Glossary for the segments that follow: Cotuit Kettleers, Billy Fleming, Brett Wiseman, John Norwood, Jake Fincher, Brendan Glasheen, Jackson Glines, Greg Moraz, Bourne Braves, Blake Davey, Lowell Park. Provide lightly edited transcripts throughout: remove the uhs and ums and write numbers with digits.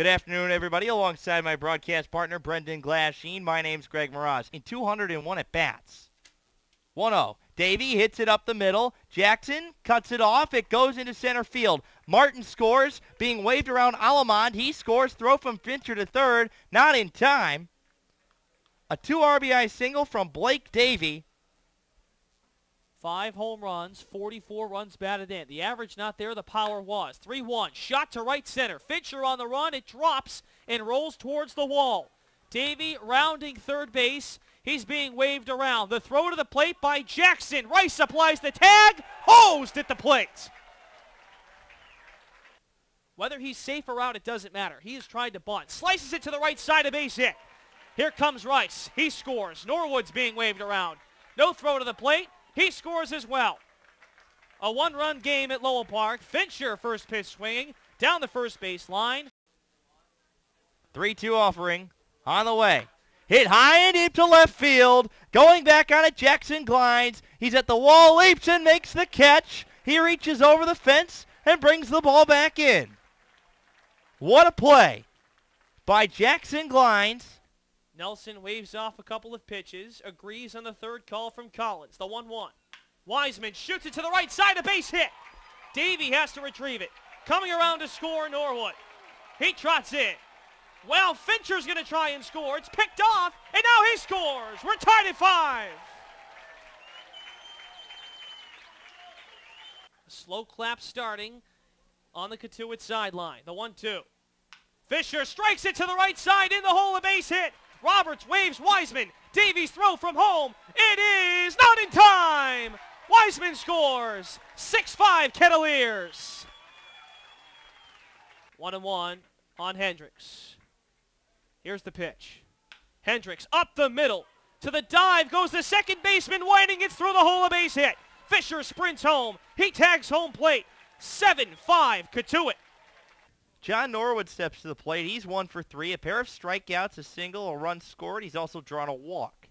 Good afternoon, everybody. Alongside my broadcast partner, Brendan Glasheen, my name's Greg Moraz. In 201 at-bats, 1-0. Davey hits it up the middle. Jackson cuts it off. It goes into center field. Martin scores. Being waved around Alamond. He scores. Throw from Fincher to third. Not in time. A 2 RBI single from Blake Davey. 5 home runs, 44 runs batted in. The average not there, the power was. 3-1, shot to right center. Fincher on the run, it drops and rolls towards the wall. Davey rounding third base. He's being waved around. The throw to the plate by Jackson. Rice applies the tag, hosed at the plate. Whether he's safe or out, it doesn't matter. He is trying to bunt. Slices it to the right side, a base hit. Here comes Rice, he scores. Norwood's being waved around. No throw to the plate. He scores as well. A one-run game at Lowell Park. Fincher, first pitch swinging, down the first baseline. 3-2 offering on the way. Hit high and deep to left field. Going back on it, Jackson Glines. He's at the wall, leaps and makes the catch. He reaches over the fence and brings the ball back in. What a play by Jackson Glines. Nelson waves off a couple of pitches, agrees on the third call from Collins, the 1-1. Wiseman shoots it to the right side, a base hit. Davey has to retrieve it. Coming around to score, Norwood. He trots in. Well, Fincher's going to try and score. It's picked off, and now he scores. We're tied at 5. A slow clap starting on the Cotuit sideline, the 1-2. Fisher strikes it to the right side, in the hole, a base hit. Roberts waves Wiseman. Davies throw from home. It is not in time. Wiseman scores. 6-5 Kettleers. 1-1 on Hendricks. Here's the pitch. Hendricks up the middle. To the dive goes the second baseman. Whiting gets through the hole, a base hit. Fisher sprints home. He tags home plate. 7-5 Cotuit. John Norwood steps to the plate. He's 1 for 3. A pair of strikeouts, a single, a run scored. He's also drawn a walk.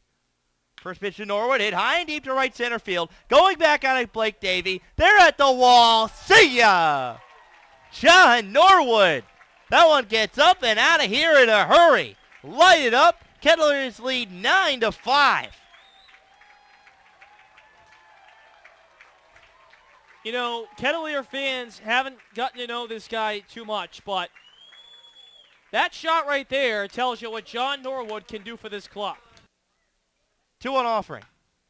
First pitch to Norwood, hit high and deep to right center field. Going back on it, Blake Davey. They're at the wall. See ya! John Norwood. That one gets up and out of here in a hurry. Light it up. Kettleers lead 9-5. You know, Kettleer fans haven't gotten to know this guy too much, but that shot right there tells you what John Norwood can do for this club. 2-1 offering.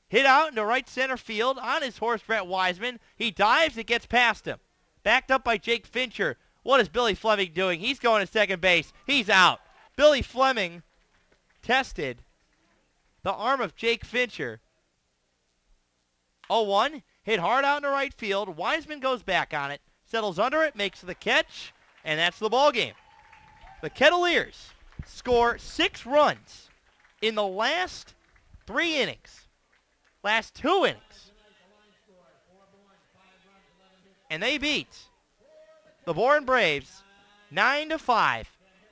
Hit out into right center field on his horse, Brett Wiseman. He dives, it gets past him. Backed up by Jake Fincher. What is Billy Fleming doing? He's going to second base. He's out. Billy Fleming tested the arm of Jake Fincher. 0-1. Hit hard out into right field. Wiseman goes back on it, settles under it, makes the catch, and that's the ball game. The Kettleers score 6 runs in the last 3 innings, last 2 innings. And they beat the Bourne Braves 9-5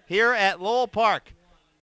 here at Lowell Park.